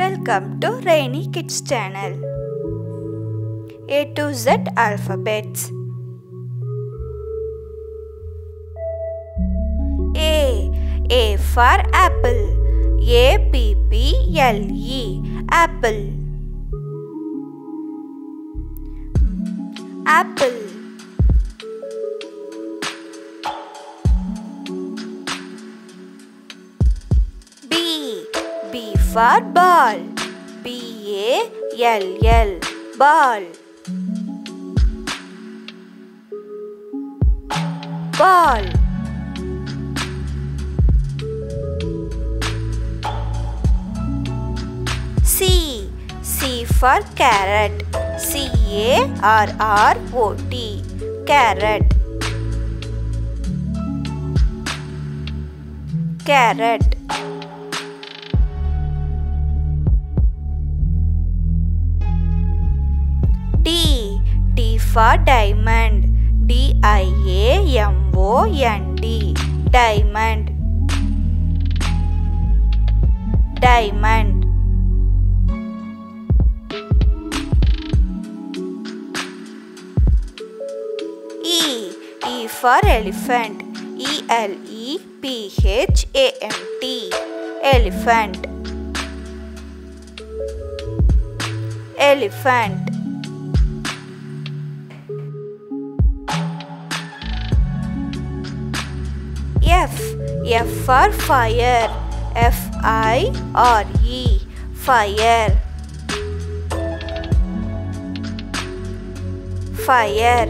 Welcome to Rainy Kids Channel. A to Z alphabets. A for apple. A-P-P-L-E. Apple. Apple. B for ball. B-A-L-L. Ball. Ball. C. C for carrot. C-A-R-R-O-T. Carrot. Carrot. D. D for diamond. D-I-A-M-O-N-D. Diamond. Diamond. E. E for elephant. E-L-E-P-H-A-N-T. Elephant. Elephant. F. F for fire. F-I-R-E. Fire. Fire.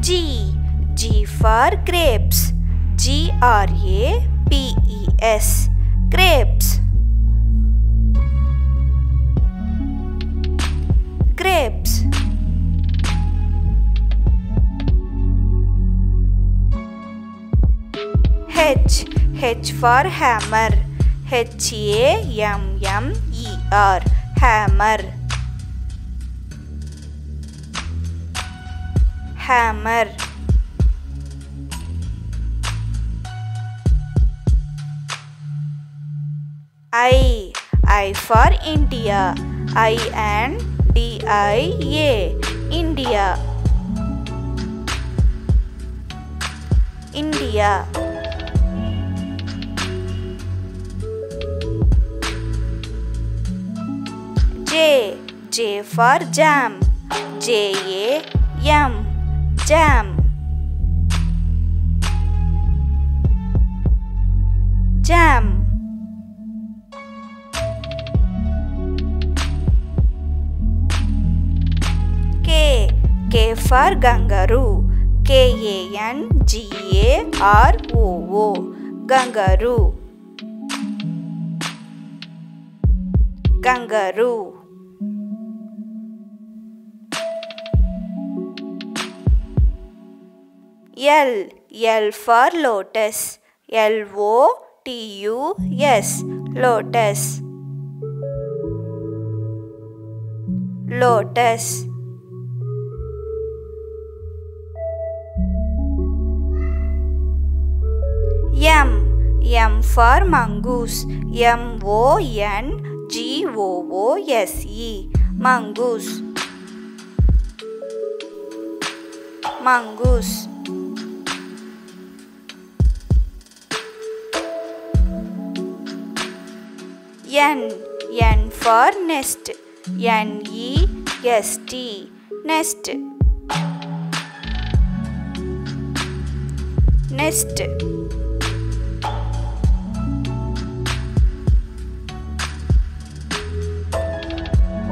G. G for grapes. G-R-A-P-E-S. Grapes. Grapes. H. H for hammer. H-A-M-M-E-R. Hammer. Hammer. I. I for India. I-N-D-I-A. India. India. J. J for jam. J-A-M. Jam. Jam. K. K for kangaroo. K-A-N-G-A-R-O-O. Kangaroo. Kangaroo. L. L for lotus. L-O-T-U-S. Lotus. Lotus. M. M for mongoose. M-O-N-G-O-O-S-E. Mongoose. Mongoose. N. N for nest. N-E-S-T. Nest. Nest.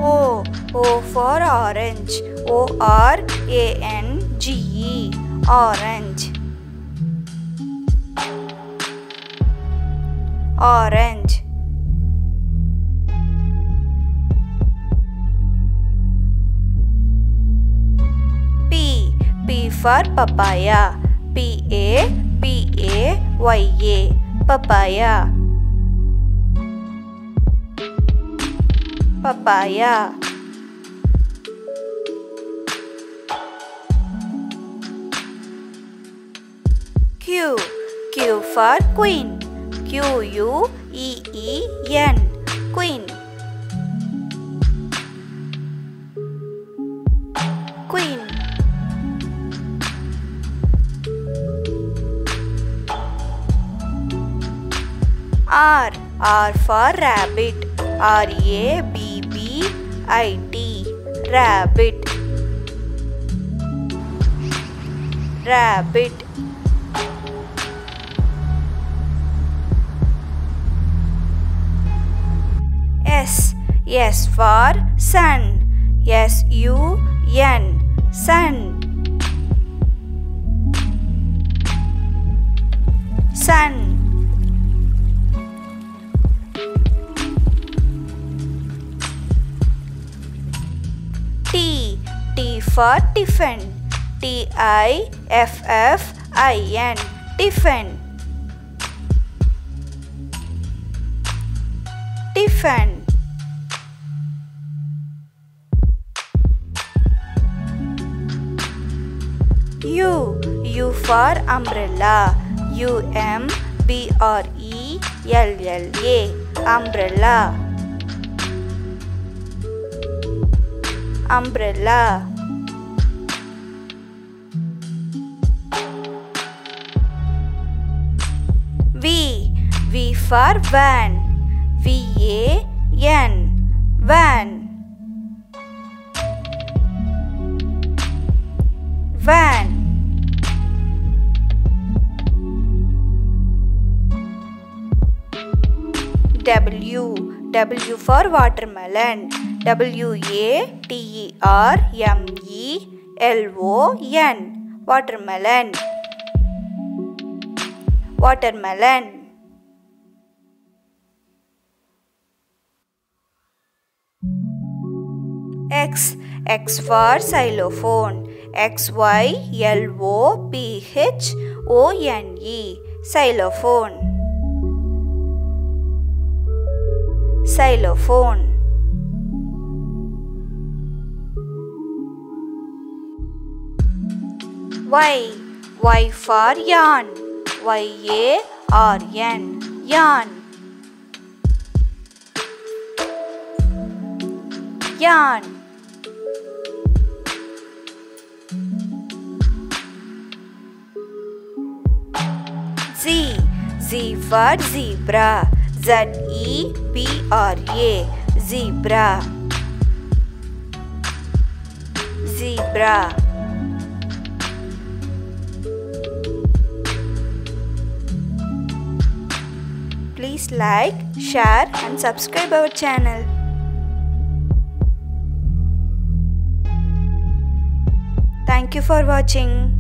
O. O for orange. O-R-A-N-G-E. Orange. Orange. P for papaya. P-A-P-A-Y-A. Papaya. Papaya. Q. Q. Q for queen. Q-U-E-E-N. Queen. Queen. R. R for rabbit. R-A-B-B-I-T. Rabbit. Rabbit. S. S for sun. S-U-N. Sun. Sun. T. T for tiffin. T-I-F-F-I-N. Tiffin. Tiffin. U. U for umbrella. U-M-B-R-E-L-L-A. Umbrella. Umbrella. V. V for van. V-A-N. Van. Van. W. W for watermelon. W-A-T-E-R-M-E-L-O-N. Watermelon. Watermelon. X. X for xylophone. X-Y-L-O-P-H-O-N-E. Xylophone. Xylophone. Y. Y for yarn. Y-A-R-N. Yarn. Yarn. Z. Z for zebra. Z-E-B-R-A. Zebra. Zebra. Please like, share and subscribe our channel. Thank you for watching.